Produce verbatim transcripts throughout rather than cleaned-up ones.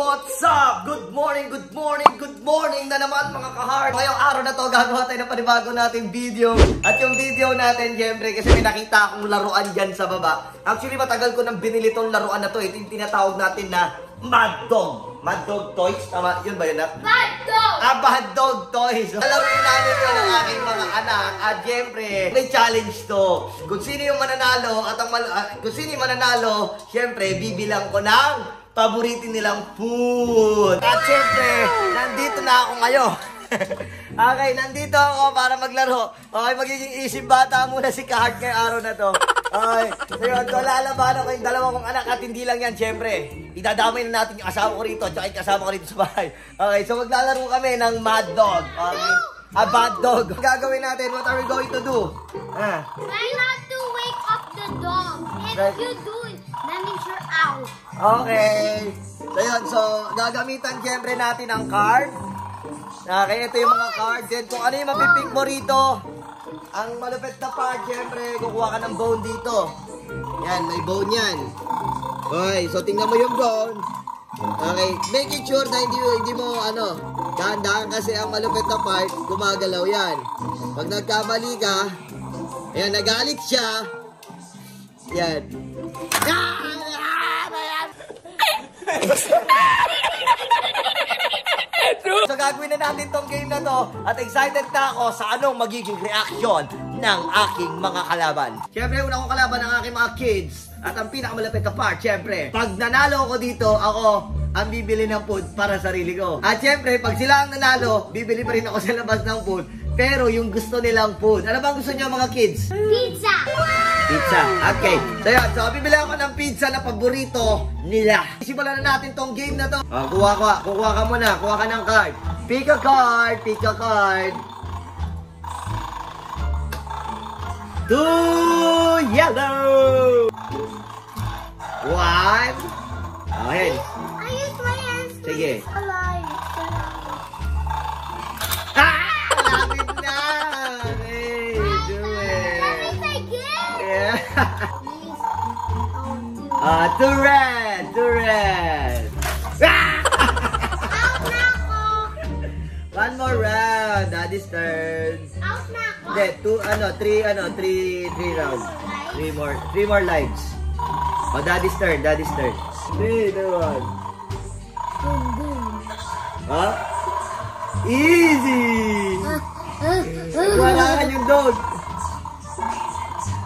What's up? Good morning, good morning, good morning na naman mga ka-heart. Ngayong araw na to, gagawa tayo ng panibago nating video. At yung video natin, syempre, kasi may nakita akong laruan dyan sa baba. Actually, matagal ko nang binili tong laruan na to. Ito yung tinatawag natin na Mad Dog. Mad Dog Toys? Tama, yun ba yun na? Mad Dog! Ah, Mad Dog Toys! Alam rin namin yun ang aking mga anak. At syempre, may challenge to. Kung sino yung mananalo, at ang uh, kung sino yung mananalo, syempre, bibilang ko ng paboritin nilang food. At syempre, nandito na ako ngayon. Okay, nandito ako para maglaro. Okay, magiging isip bata muna si Kahag ngayong araw na to. Okay, so yun, lalaban ako yung dalawa kong anak at hindi lang yan, syempre. Idadamay na natin yung asawa ko rito, tsaka yung kasama ko rito sa bahay. Okay, so maglalaro kami ng Mad Dog. Okay, a Mad Dog. Gagawin natin, what are we going to do? Ah. Try not to wake up the dog. If you do, that means you're out. Okay. So yun, so gagamitan siyempre natin ang card. Okay, ito yung mga card. Then kung ano yung mapipick mo rito, ang malupit na part siyempre, kukuha ka ng bone dito. Yan, may bone yan. Okay, so tingnan mo yung bone. Okay, making sure na hindi, hindi mo ano, dahan-dahan kasi ang malupit na part, gumagalaw yan. Pag nagkamali ka, ayan, nagalit siya. Yan. So gagawin na natin tong game na to. At excited na ako sa anong magiging reaction ng aking mga kalaban. Siyempre, una kong kalaban ng aking mga kids. At ang pinakamalapit na part, siyempre, pag nanalo ako dito, ako ang bibili ng food para sa sarili ko. At siyempre, pag sila ang nanalo, bibili pa rin ako sa labas ng food. Pero yung gusto nilang food, ano bang gusto niyo mga kids? Pizza! Wow! Pizza. Okay. So yun. So, bibili ako ng pizza na paborito nila. Simulan na natin tong game na to. Oh, kuha ka. Kuha ka muna. Kuha ka ng card. Pick a card. Pick a card. Two yellow. One. Ayan. I used my hands to be alive. Ah! Alamit na. Ah, to red, to red. Out na ako. One more round, daddy's turn. Out na ako. De, two, ano, three, ano, three, three rounds. Three more, three more lives. Oh, daddy's turn, daddy's turn. Three, two, one. Huh? Easy. Wala ka yung dog.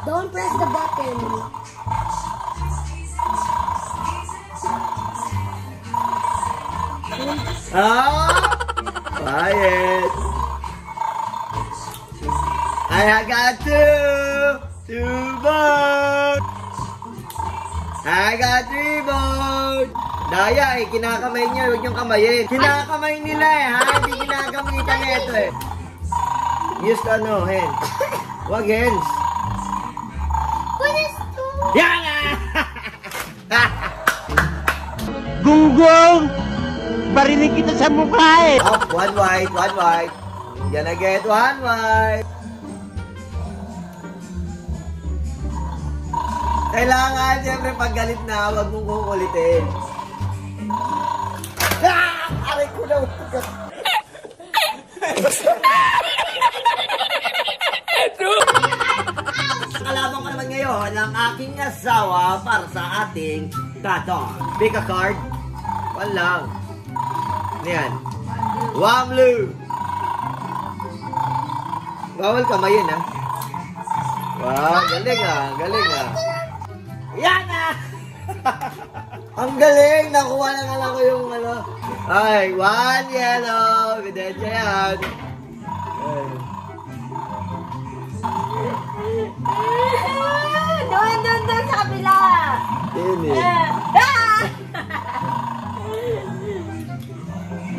Don't press the button. Ah! Quiet. I got two. Two bones. I got three bones. Daya eh, kinakamay niya. Huwag niyong kamayin. Kinakamay nila eh, ha? Hindi kinagamitan ito eh. Use ano, hands. Huwag hands. Yan! Gunggong! Barinig kita sa mukha eh! Oh, one white, one white. Yan na get one white. Kailangan, siyempre, pag galit na, huwag mong kukulitin. Ah! Aray ko na utugas! Kalabang ko naman ngayon ang aking asawa para sa ating tatong. Pick a card. One lang. Ayan. One blue. Bawal kamayin ha. Wow, galing ha. Galing ha. Yan ha. Ang galing. Nakuha na nga lang ko yung ano. Ay, one yellow. Bidensya yan. Ay.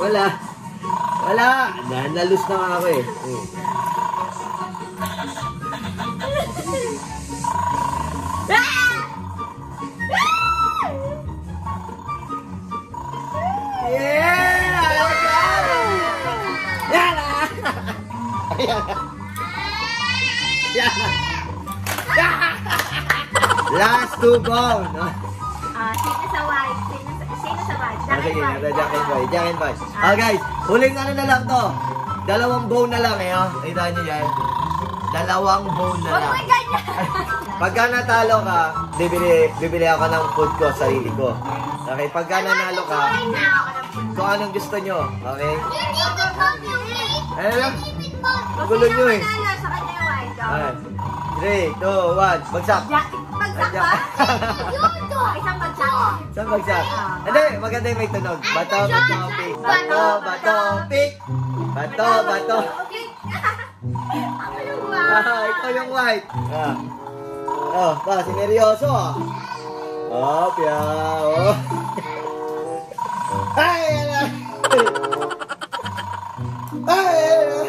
Wala. Wala. Nalus na nga ako eh. Last two balls. Ah, sino sa white? Sino sa sino sa white? Jacket boy. Jacket boy. Jacket boy. Ah guys, huling ano na lang to. Dalawang bow na lang eh. Oh. Kita niyo yan. Dalawang bow na lang. Wag mo ganyan. Pagka natalo ka, bibili bibili ako ng food ko sarili ko. Okay, pagka nanalo ka, kung anong gusto niyo, okay? Ano? Gulo niyo eh. three, two, one, bagsak. Bagsak ba? Yun to. Isang bagsak. Isang bagsak. Hindi, maganda yung may tunog. Bato, bato, pick. Bato, bato, pick. Bato, bato. Ako yung white. Ikaw yung white. Oh, pa, sineryoso ah. Oh, piyaw. Ay, ala. Ay, ala.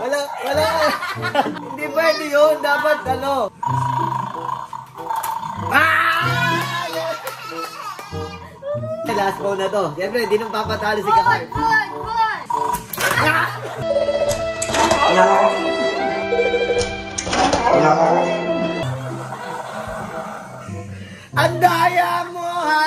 Wala, wala. Hindi pwede yun. Dapat, ano. Ah! Last ball na to. Siyempre, hindi nung papatalo si Kakar. Good, good, good. Ah! Ang daya mo, ha?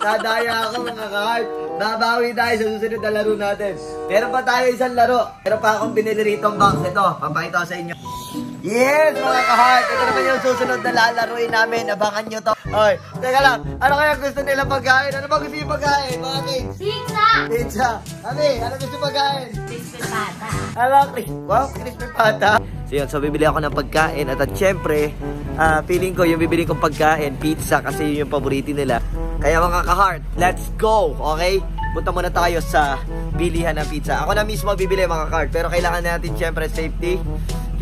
Nadaya ako, mga Kakar. Nabawi tayo sa susunod na laro natin. Meron pa tayo isang laro. Meron pa akong binili rito ang box. Ito, papakita ko sa inyo. Yes, mga ka-heart. Ito naman yung susunod na lalaruin namin. Abangan nyo to. Oy, teka lang. Ano kaya gusto nila pagkain? Ano ba gusto yung pagkain, mga kids? Pizza! Pizza. Ami, ano gusto yung pagkain? Crispy pata. Ano? Wow, crispy pata. So yun, so bibili ako ng pagkain. At at syempre, uh, feeling ko yung bibili kong pagkain, pizza. Kasi yun yung paborito nila. Kaya mga ka-heart, let's go, okay? Punta muna tayo sa bilihan ng pizza. Ako na mismo bibili mga ka-heart, pero kailangan natin syempre safety.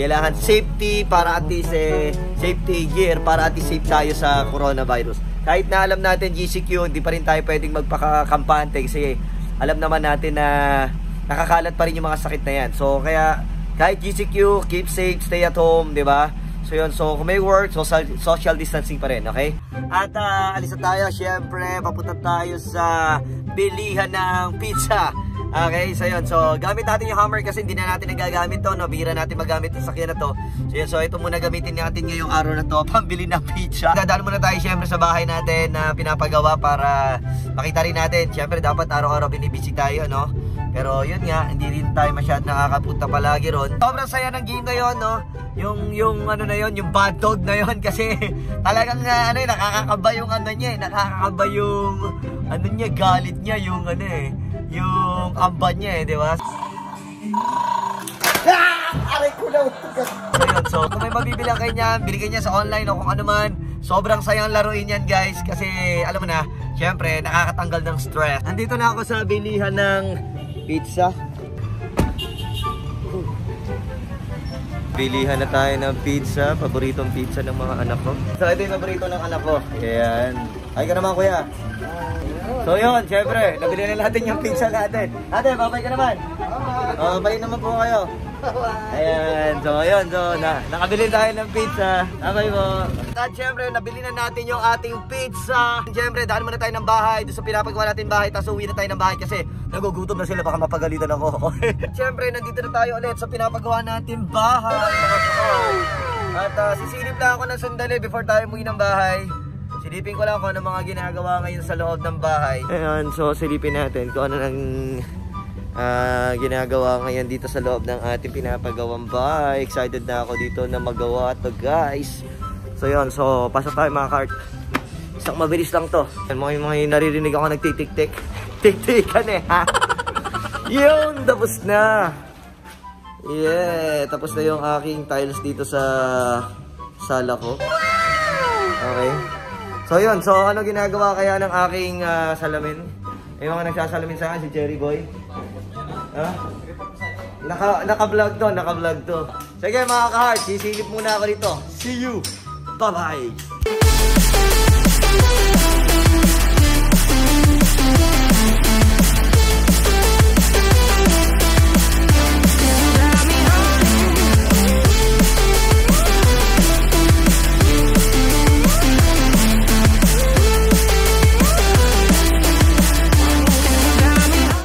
Kailangan safety para at least eh, safety gear para at least safe tayo sa coronavirus. Kahit na alam natin G C Q, hindi pa rin tayo pwedeng magpakakampante kasi alam naman natin na nakakalat pa rin yung mga sakit na yan. So kaya kahit G C Q, keep safe, stay at home, di ba? So yun, so kung may work, social, social distancing pa rin, okay? At uh, alisa tayo, syempre, papunta tayo sa bilihan ng pizza. Okay, so yun, so gamit natin yung Hummer kasi hindi na natin nagagamit to, no? Bihira natin magamit yung sakya na to. So yun, so ito muna gamitin natin ngayong araw na to, pambili ng pizza. Dadaan muna tayo syempre sa bahay natin na pinapagawa para makita rin natin. Syempre, dapat araw-araw binibisi tayo, no? Pero yun nga, hindi rin tayo masyadong nakakapunta palagi ron. Sobrang saya ng game na yun, no? Yung, yung ano na yun, yung bad dog na yun. Kasi talagang ano yun, nakakakaba yung ano niya eh. Nakakakaba yung ano niya, galit niya yung ano eh. Yung amba niya eh, di ba? Ah! Aray ko lang. So yun, so kung may mabibilang kayo niya, biligyan niya sa online o kung ano man. Sobrang sayang laruin yan guys. Kasi alam mo na, syempre nakakatanggal ng stress. Nandito na ako sa bilihan ng pizza. Bilihan na tayo ng pizza. Paboritong pizza ng mga anak ko. So ito yung paborito ng anak ko. Ayan. Ay ka naman kuya. So yun, syempre, nabili na natin yung pizza natin. Ate, babay ka naman. O, bayin naman po kayo. Ayan, so yun, so na, nakabili tayo ng pizza. Babay mo. At syempre, nabili na natin yung ating pizza. Syempre, daan muna tayo ng bahay. Doon sa pinapagawa natin bahay, tapos uwi na tayo ng bahay kasi nagugutom na sila, baka mapagalitan ako. Siyempre, nandito na tayo ulit sa pinapagawa natin bahay. At uh, sisilip lang ako ng sandali before tayo umuwi ng bahay. Silipin ko lang kung ano mga ginagawa ngayon sa loob ng bahay. Ayan, so silipin natin kung ano ang uh, ginagawa ngayon dito sa loob ng ating pinapagawang bahay. Excited na ako dito na magawa to guys. So yun, so pasok tayo mga ka-heart. Isang mabilis lang to. Mga, mga naririnig ako nagtitik-tik. Tik-tikan eh ha. Yun, tapos na. Yeah, tapos na yung aking tiles dito sa sala ko. Okay. So yun, so ano ginagawa kaya ng aking uh, salamin? May mga nagsasalamin sa akin, si Cherry Boy. Huh? Naka, naka-vlog to, naka-vlog to. Sige mga ka-heart, sisilip muna ako dito. See you! Bye-bye!